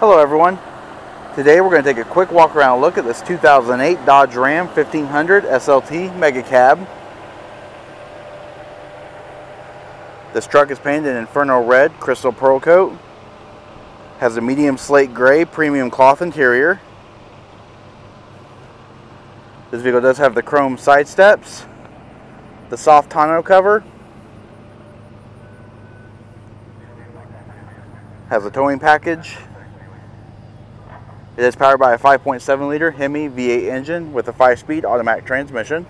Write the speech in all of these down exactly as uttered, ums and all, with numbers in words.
Hello everyone. Today we're going to take a quick walk around look at this two thousand eight Dodge Ram fifteen hundred S L T Mega Cab. This truck is painted in Inferno Red Crystal Pearl Coat. Has a medium slate gray premium cloth interior. This vehicle does have the chrome side steps, the soft tonneau cover, has a towing package. It is powered by a five point seven liter Hemi V eight engine with a five speed automatic transmission.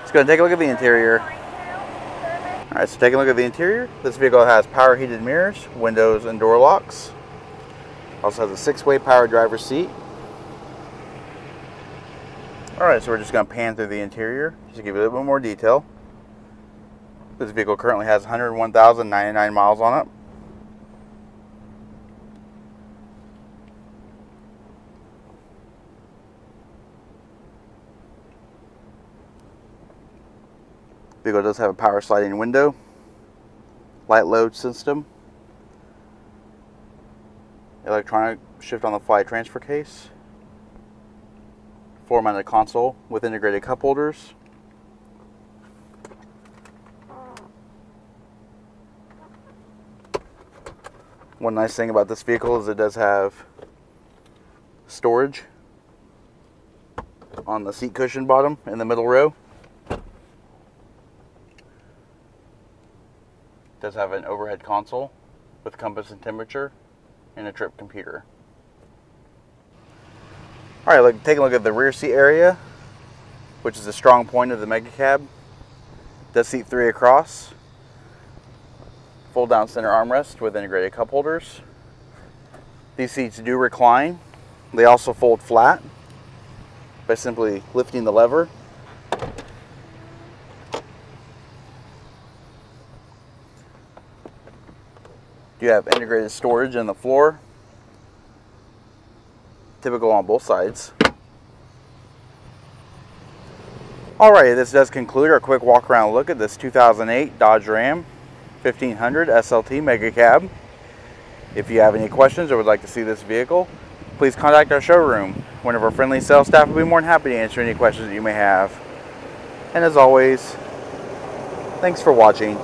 Let's go and take a look at the interior. Alright, so taking a look at the interior, this vehicle has power heated mirrors, windows and door locks. Also has a six way power driver's seat. Alright, so we're just going to pan through the interior just to give you a little bit more detail. This vehicle currently has one hundred one thousand ninety-nine miles on it. The vehicle does have a power sliding window, light load system, electronic shift on the fly transfer case, floor-mounted console with integrated cup holders. One nice thing about this vehicle is it does have storage on the seat cushion bottom in the middle row. It does have an overhead console with compass and temperature and a trip computer. All right, look, take a look at the rear seat area, which is a strong point of the Mega Cab. Does seat three across. Fold down center armrest with integrated cup holders. These seats do recline. They also fold flat by simply lifting the lever. You have integrated storage in the floor. Typical on both sides. Alright, this does conclude our quick walk around look at this two thousand eight Dodge Ram fifteen hundred S L T Mega Cab. If you have any questions or would like to see this vehicle, please contact our showroom. One of our friendly sales staff will be more than happy to answer any questions that you may have. And as always, thanks for watching.